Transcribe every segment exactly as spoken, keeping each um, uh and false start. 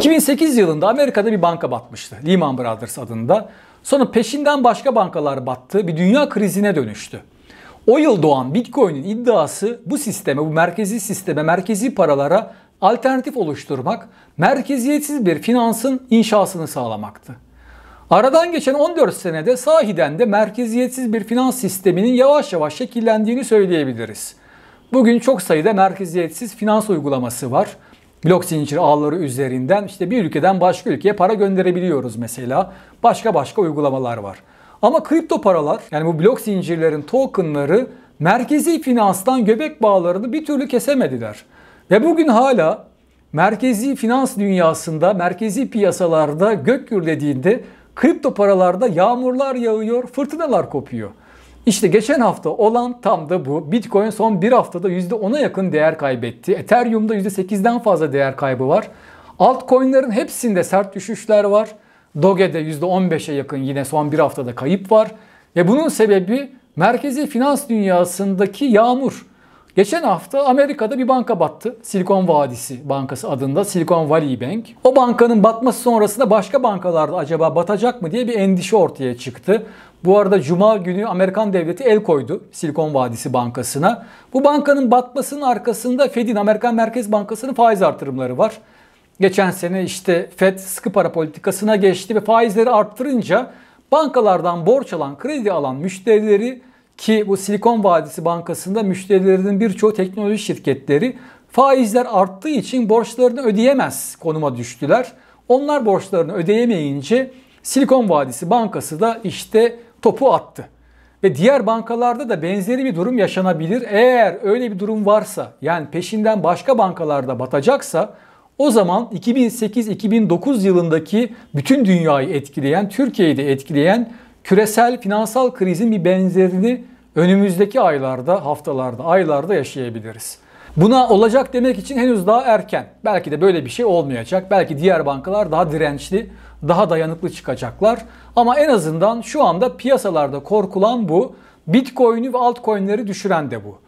iki bin sekiz yılında Amerika'da bir banka batmıştı. Lehman Brothers adında. Sonra peşinden başka bankalar battı. Bir dünya krizine dönüştü. O yıl doğan Bitcoin'in iddiası bu sisteme, bu merkezi sisteme, merkezi paralara alternatif oluşturmak, merkeziyetsiz bir finansın inşasını sağlamaktı. Aradan geçen on dört senede sahiden de merkeziyetsiz bir finans sisteminin yavaş yavaş şekillendiğini söyleyebiliriz. Bugün çok sayıda merkeziyetsiz finans uygulaması var. Blok zincir ağları üzerinden işte bir ülkeden başka ülkeye para gönderebiliyoruz mesela. Başka başka uygulamalar var. Ama kripto paralar, yani bu blok zincirlerin tokenları merkezi finanstan göbek bağlarını bir türlü kesemediler. Ve bugün hala merkezi finans dünyasında, merkezi piyasalarda gök gürlediğinde kripto paralarda yağmurlar yağıyor, fırtınalar kopuyor. İşte geçen hafta olan tam da bu. Bitcoin son bir haftada yüzde ona yakın değer kaybetti. Ethereum'da yüzde sekizden fazla değer kaybı var. Altcoin'lerin hepsinde sert düşüşler var. Doge'de yüzde on beşe yakın yine son bir haftada kayıp var. Ve bunun sebebi merkezi finans dünyasındaki yağmur. Geçen hafta Amerika'da bir banka battı. Silikon Vadisi Bankası adında, Silicon Valley Bank. O bankanın batması sonrasında başka bankalarda acaba batacak mı diye bir endişe ortaya çıktı. Bu arada Cuma günü Amerikan devleti el koydu Silikon Vadisi Bankası'na. Bu bankanın batmasının arkasında Fed'in, Amerikan Merkez Bankası'nın faiz artırımları var. Geçen sene işte Fed sıkı para politikasına geçti ve faizleri arttırınca bankalardan borç alan, kredi alan müşterileri, ki bu Silikon Vadisi Bankası'nda müşterilerinin birçoğu teknoloji şirketleri, faizler arttığı için borçlarını ödeyemez konuma düştüler. Onlar borçlarını ödeyemeyince Silikon Vadisi Bankası da işte topu attı. Ve diğer bankalarda da benzeri bir durum yaşanabilir. Eğer öyle bir durum varsa, yani peşinden başka bankalarda batacaksa, o zaman iki bin sekiz iki bin dokuz yılındaki bütün dünyayı etkileyen, Türkiye'yi de etkileyen küresel finansal krizin bir benzerini önümüzdeki aylarda, haftalarda, aylarda yaşayabiliriz. Buna olacak demek için henüz daha erken. Belki de böyle bir şey olmayacak. Belki diğer bankalar daha dirençli, daha dayanıklı çıkacaklar. Ama en azından şu anda piyasalarda korkulan bu. Bitcoin'i ve altcoin'leri düşüren de bu.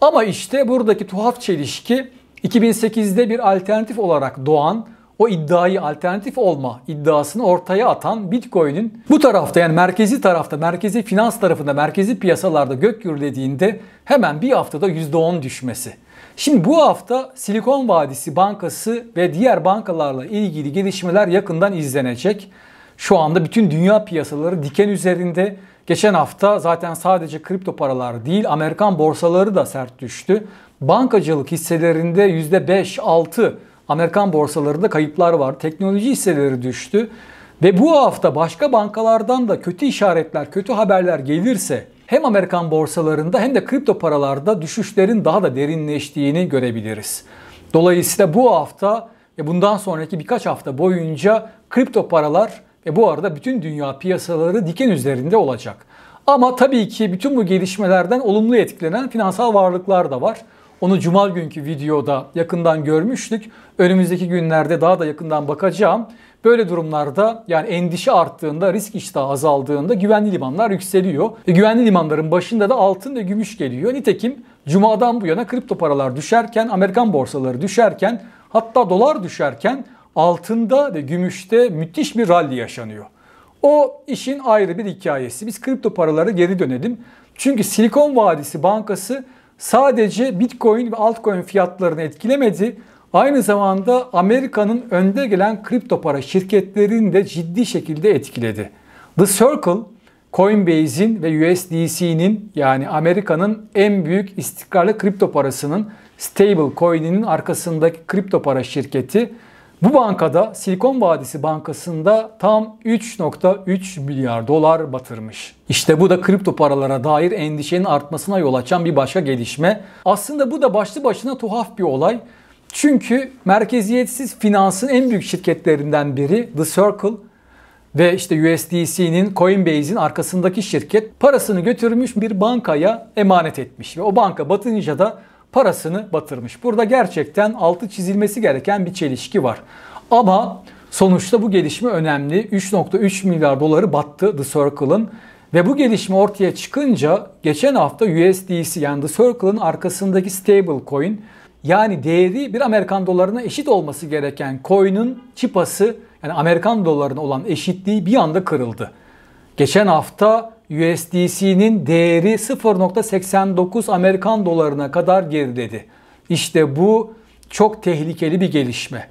Ama işte buradaki tuhaf çelişki, iki bin sekizde bir alternatif olarak doğan, o iddiayı, alternatif olma iddiasını ortaya atan Bitcoin'in bu tarafta, yani merkezi tarafta, merkezi finans tarafında, merkezi piyasalarda gök gürlediğinde hemen bir haftada yüzde on düşmesi. Şimdi bu hafta Silikon Vadisi Bankası ve diğer bankalarla ilgili gelişmeler yakından izlenecek. Şu anda bütün dünya piyasaları diken üzerinde. Geçen hafta zaten sadece kripto paralar değil, Amerikan borsaları da sert düştü. Bankacılık hisselerinde yüzde beş altı Amerikan borsalarında kayıplar var. Teknoloji hisseleri düştü. Ve bu hafta başka bankalardan da kötü işaretler, kötü haberler gelirse hem Amerikan borsalarında hem de kripto paralarda düşüşlerin daha da derinleştiğini görebiliriz. Dolayısıyla bu hafta ve bundan sonraki birkaç hafta boyunca kripto paralar ve bu arada bütün dünya piyasaları diken üzerinde olacak. Ama tabii ki bütün bu gelişmelerden olumlu etkilenen finansal varlıklar da var. Onu Cuma günkü videoda yakından görmüştük. Önümüzdeki günlerde daha da yakından bakacağım. Böyle durumlarda, yani endişe arttığında, risk iştahı azaldığında güvenli limanlar yükseliyor. E, güvenli limanların başında da altın ve gümüş geliyor. Nitekim Cuma'dan bu yana kripto paralar düşerken, Amerikan borsaları düşerken, hatta dolar düşerken altında ve gümüşte müthiş bir rally yaşanıyor. O işin ayrı bir hikayesi. Biz kripto paralara geri dönelim. Çünkü Silikon Vadisi Bankası sadece Bitcoin ve altcoin fiyatlarını etkilemedi. Aynı zamanda Amerika'nın önde gelen kripto para şirketlerini de ciddi şekilde etkiledi. The Circle, Coinbase'in ve U S D C'nin, yani Amerika'nın en büyük istikrarlı kripto parasının, Stable Coin'inin arkasındaki kripto para şirketi, bu bankada, Silikon Vadisi Bankası'nda tam üç nokta üç milyar dolar batırmış. İşte bu da kripto paralara dair endişenin artmasına yol açan bir başka gelişme. Aslında bu da başlı başına tuhaf bir olay. Çünkü merkeziyetsiz finansın en büyük şirketlerinden biri The Circle ve işte U S D C'nin, Coinbase'in arkasındaki şirket parasını götürmüş bir bankaya emanet etmiş ve o banka batınca da parasını batırmış. Burada gerçekten altı çizilmesi gereken bir çelişki var. Ama sonuçta bu gelişme önemli. üç nokta üç milyar doları battı The Circle'ın. Ve bu gelişme ortaya çıkınca geçen hafta U S D C, yani The Circle'ın arkasındaki Stable Coin yani değeri bir Amerikan dolarına eşit olması gereken coin'in çipası, yani Amerikan dolarına olan eşitliği bir anda kırıldı. Geçen hafta U S D C'nin değeri sıfır nokta seksen dokuz Amerikan dolarına kadar geriledi. İşte bu çok tehlikeli bir gelişme.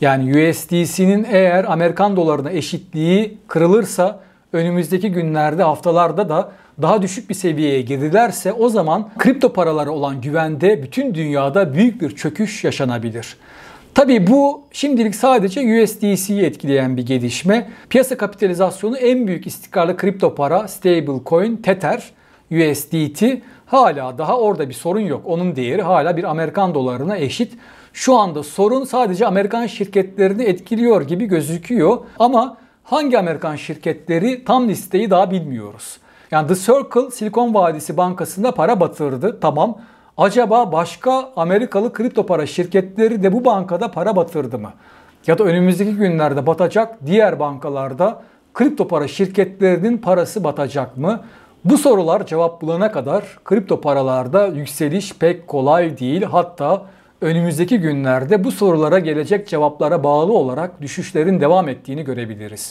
Yani U S D C'nin eğer Amerikan dolarına eşitliği kırılırsa, önümüzdeki günlerde, haftalarda da daha düşük bir seviyeye gelirlerse, o zaman kripto paralara olan güvende bütün dünyada büyük bir çöküş yaşanabilir. Tabii bu şimdilik sadece U S D C'yi etkileyen bir gelişme. Piyasa kapitalizasyonu en büyük istikrarlı kripto para Stable Coin Tether, U S D T hala daha orada bir sorun yok. Onun değeri hala bir Amerikan dolarına eşit. Şu anda sorun sadece Amerikan şirketlerini etkiliyor gibi gözüküyor. Ama hangi Amerikan şirketleri, tam listeyi daha bilmiyoruz. Yani The Circle Silikon Vadisi Bankası'nda para batırdı. Tamam. Acaba başka Amerikalı kripto para şirketleri de bu bankada para batırdı mı? Ya da önümüzdeki günlerde batacak diğer bankalarda kripto para şirketlerinin parası batacak mı? Bu sorular cevap bulana kadar kripto paralarda yükseliş pek kolay değil. Hatta önümüzdeki günlerde bu sorulara gelecek cevaplara bağlı olarak düşüşlerin devam ettiğini görebiliriz.